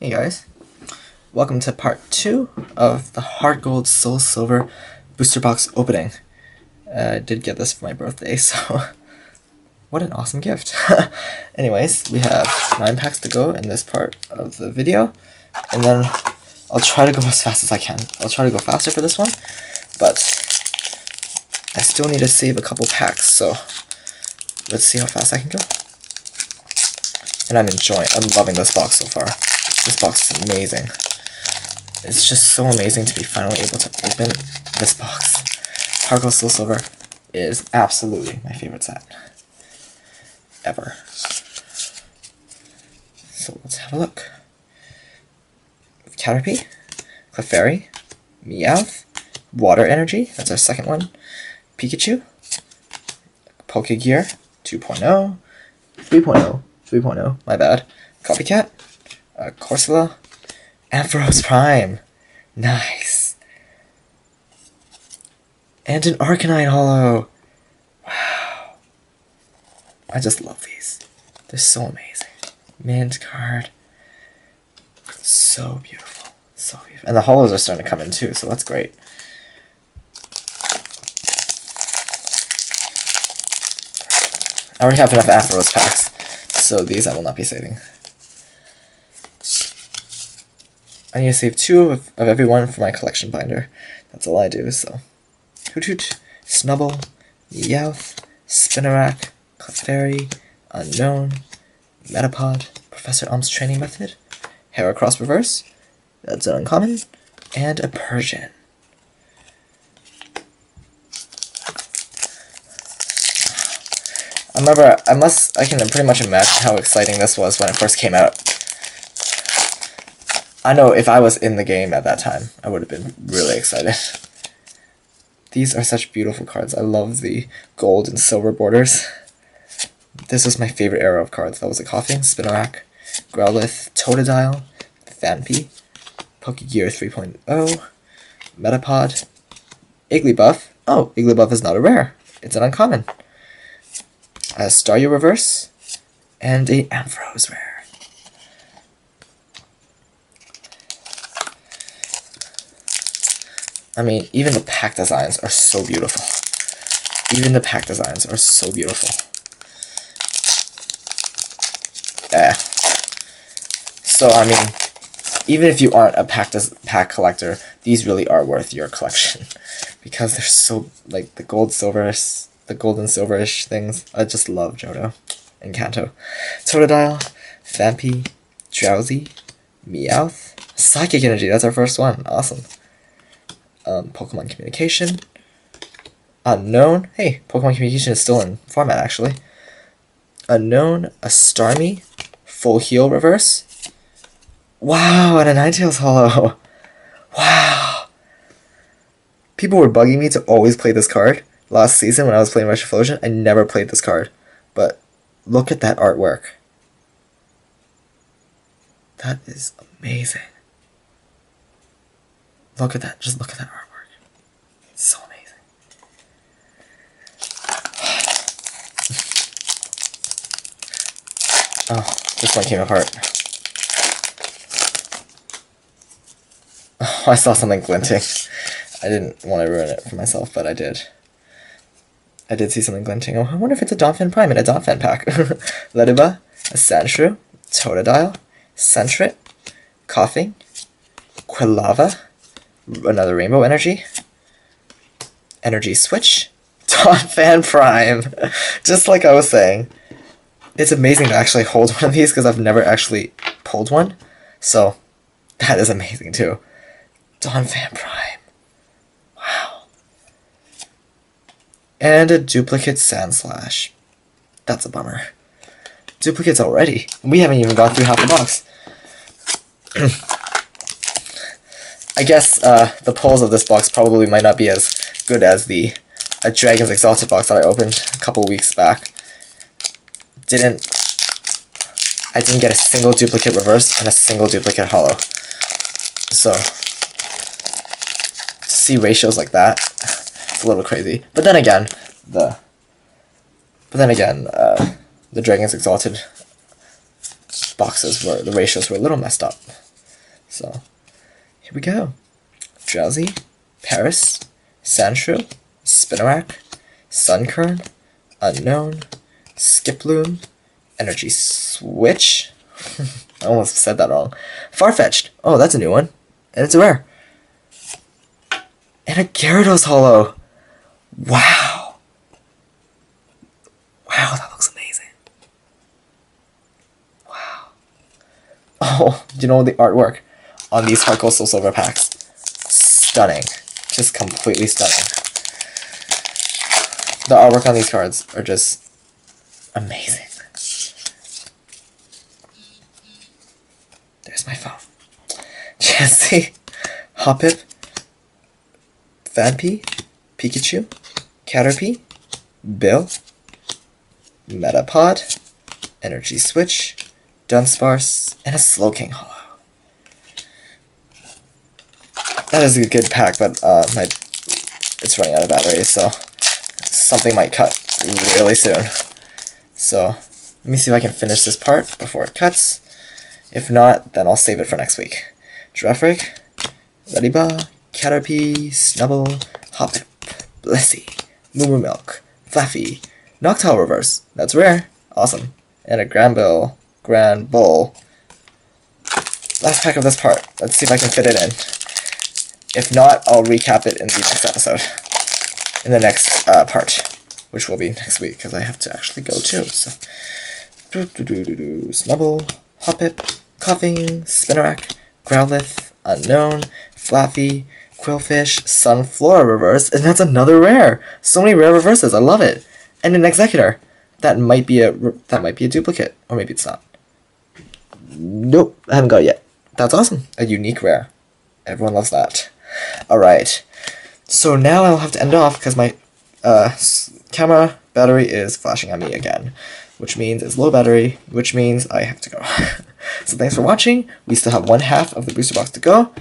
Hey guys, welcome to part 2 of the Heart Gold Soul Silver booster box opening. I did get this for my birthday, so what an awesome gift. Anyways, we have 9 packs to go in this part of the video, and then I'll try to go as fast as I can. I'll try to go faster for this one, but I still need to save a couple packs, so let's see how fast I can go. And I'm loving this box so far. This box is amazing. It's just so amazing to be finally able to open this box. Heart Gold Soul Silver is absolutely my favorite set ever. So let's have a look. Caterpie, Clefairy, Meowth, Water Energy, that's our second one, Pikachu, Pokegear 2.0, 3.0. 3.0, my bad. Copycat, Corsola, Ampharos Prime. Nice. And an Arcanine Holo. Wow. I just love these. They're so amazing. Mint card. So beautiful. So beautiful. And the holos are starting to come in too, so that's great. I already have enough Ampharos packs. So these I will not be saving. I need to save 2 of every one for my collection binder. That's all I do, so. Hoot Hoot, Snubble, Meowth, Spinnerack, Clefairy, Unknown, Metapod, Professor Elm's Training Method, Heracross Reverse, that's an uncommon, and a Persian. I remember, I can pretty much imagine how exciting this was when it first came out. I know if I was in the game at that time, I would have been really excited. These are such beautiful cards. I love the gold and silver borders. This was my favorite era of cards. That was a Koffing, Spinnerack, Growlithe, Totodile, Phanpy, Pokegear 3.0, Metapod, Igglybuff. Oh, Igglybuff is not a rare. It's an uncommon. A Staryu Reverse, and a Ampharos Rare. I mean, even the pack designs are so beautiful. Yeah. So, I mean, even if you aren't a pack collector, these really are worth your collection. Because they're so, like, the gold, silver, the gold and silverish things. I just love Johto and Kanto. Totodile, Phanpy, Drowzee, Meowth, Psychic Energy, that's our first one. Awesome. Pokemon Communication, Unknown. Hey, Pokemon Communication is still in format actually. Unknown, a Starmie, Full Heal Reverse. Wow, and a Ninetales Holo. Wow. People were bugging me to always play this card. Last season, when I was playing Rush of Flosion, I never played this card. But look at that artwork. That is amazing. Look at that. Just look at that artwork. It's so amazing. Oh, this one came apart. Oh, I saw something glinting. I didn't want to ruin it for myself, but I did. I did see something glinting. Oh, I wonder if it's a Donphan Prime in a Donphan pack. Lediba, a Sandshrew, Totodile, Sentret, Koffing, Quilava, another Rainbow Energy, Energy Switch, Donphan Prime. Just like I was saying. It's amazing to actually hold one of these because I've never actually pulled one. So, that is amazing too. Donphan Prime. And a duplicate Sandslash. That's a bummer. Duplicates already. We haven't even gone through half the box. I guess the pulls of this box probably might not be as good as the Dragon's Exalted box that I opened a couple weeks back. I didn't get a single duplicate reverse and a single duplicate holo. So to see ratios like that. It's a little crazy, but then again, the Dragon's Exalted boxes were the ratios were a little messed up, So here we go. Drowzee, Paris, Sandshrew, Spinnerack, Sunkern, Unknown, Skiploom, Energy Switch. I almost said that wrong. Farfetch'd. Oh, that's a new one. And it's a rare. And a Gyarados Holo. Wow. Wow, that looks amazing. Wow. Oh, you know the artwork on these Heart Gold Soul Silver packs. Stunning. Just completely stunning. The artwork on these cards are just amazing. There's my phone. Chansey, Hoppip, Phanpy, Pikachu, Caterpie, Bill, Metapod, Energy Switch, Dunsparce, and a Slowking Holo. That is a good pack, but it's running out of batteries, so something might cut really soon. So let me see if I can finish this part before it cuts. If not, then I'll save it for next week. Girafrig, Lediba, Caterpie, Snubble, Hoppip, Blissey, Moo Milk, Flaffy, Noctowl Reverse, that's rare, awesome, and a Grand Bull. Last pack of this part, let's see if I can fit it in. If not, I'll recap it in the next episode, in the next part, which will be next week, because I have to actually go too, so. Snubble, Hoppip, Koffing, Spinnerack, Growlithe, Unknown, Flaffy, Quillfish, Sunflora Reverse, and that's another rare! So many rare reverses, I love it! And an Executor! That might be a duplicate, or maybe it's not. Nope, I haven't got it yet. That's awesome! A unique rare. Everyone loves that. Alright, so now I'll have to end off, because my camera battery is flashing at me again. Which means it's low battery, which means I have to go. So thanks for watching. We still have one half of the booster box to go,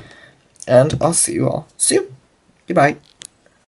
and I'll see you all soon. Goodbye.